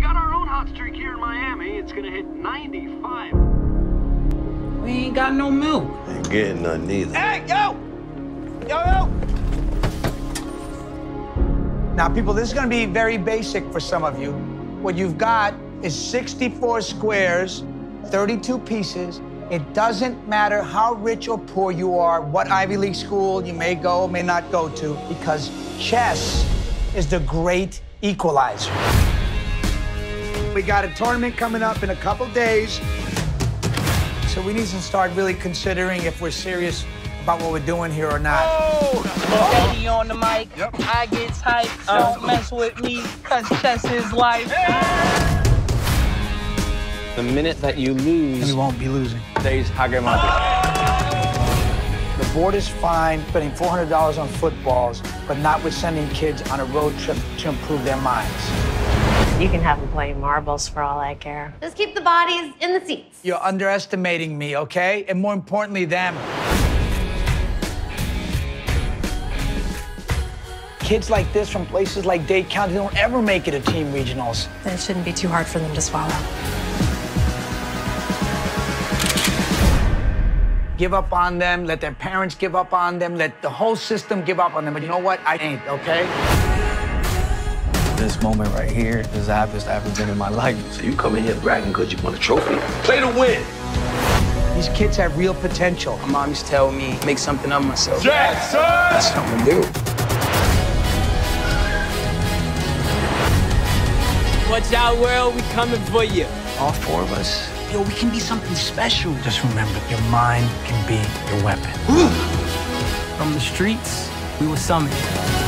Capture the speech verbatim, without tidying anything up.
We got our own hot streak here in Miami. It's gonna hit ninety-five. We ain't got no milk. Ain't getting nothing either. Hey, yo! Yo, yo! Now, people, this is gonna be very basic for some of you. What you've got is sixty-four squares, thirty-two pieces. It doesn't matter how rich or poor you are, what Ivy League school you may go, may not go to, because chess is the great equalizer. We got a tournament coming up in a couple days, so we need to start really considering if we're serious about what we're doing here or not. Oh! Oh. Daddy on the mic, yep. I get hype, oh. Don't mess with me, cause chess is life. Yeah. The minute that you lose... And we won't be losing. Days Hagemaki. The board is fine spending four hundred dollars on footballs, but not with sending kids on a road trip to improve their minds. You can have them playing marbles for all I care. Just keep the bodies in the seats. You're underestimating me, okay? And more importantly, them. Kids like this from places like Dade County don't ever make it to team regionals. And it shouldn't be too hard for them to swallow. Give up on them, let their parents give up on them, let the whole system give up on them. But you know what? I ain't, okay? This moment right here is the happiest I've ever been in my life. So you come in here bragging because you won a trophy. Play to win. These kids have real potential. My mom used to tell me, make something of myself. Jackson! That's what I'm gonna do. Watch out, world, we coming for you. All four of us. Yo, we can be something special. Just remember, your mind can be your weapon. Ooh. From the streets, we were summoned.